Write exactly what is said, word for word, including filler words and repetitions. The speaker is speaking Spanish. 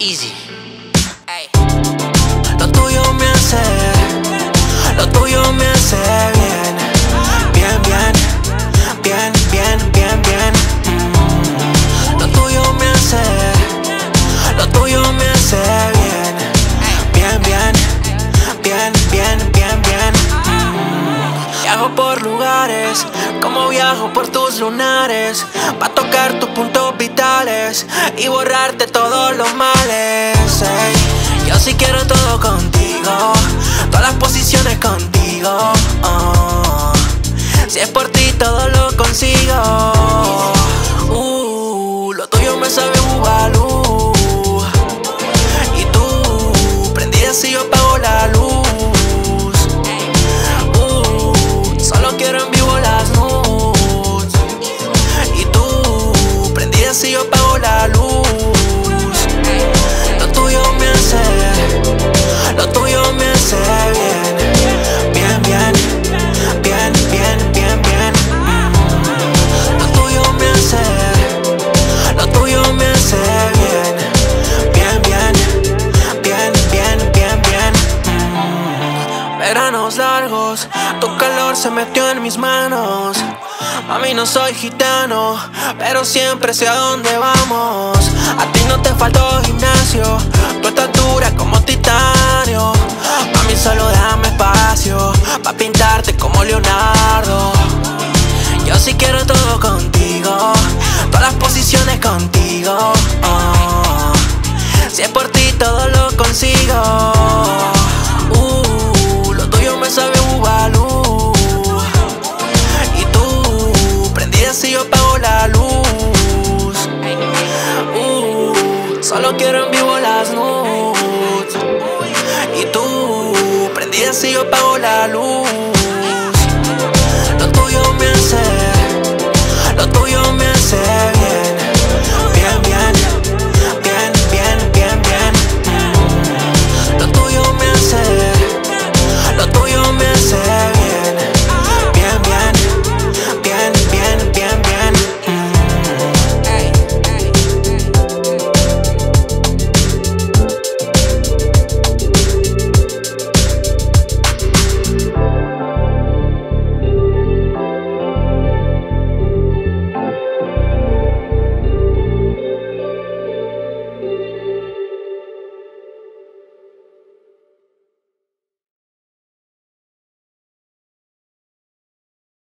Easy. Hey. Lo tuyo me hace, lo tuyo me hace bien, bien, bien, bien, bien, bien, bien. Mm. Lo tuyo me hace, lo tuyo me hace bien, bien, bien, bien, bien, bien, bien. Mm. Viajo por lugares, como viajo por tus lunares, pa' tocar tus puntos vitales y borrarte todos los males. Hey, yo sí quiero todo contigo, todas las posiciones contigo. Oh, si es por ti todo lo consigo. Uh, lo tuyo me sabe bubalú, y tú prendida si yo apago la luz. Uh, solo quiero en vivo las nudes, y tú prendida si yo apago la luz. Lo tuyo me hace bien, bien, bien, bien, bien, bien, bien. Mm. Lo tuyo me hace, lo tuyo me hace bien, bien, bien, bien, bien, bien, bien. Mm. Veranos largos, tu calor se metió en mis manos. Mami, no soy gitano, pero siempre sé a dónde vamos. A ti no te faltó gimnasio, tu estatura como titanio. Mami, solo dame espacio pa' pintarte como Leonardo. Yo sí quiero todo contigo, todas las posiciones contigo. Oh, si es por ti todo lo consigo. Uh, lo tuyo me sabe bubalú, y tú prendida si yo apago la luz. Solo quiero en vivo las nudes, y tú prendida si yo apago la luz.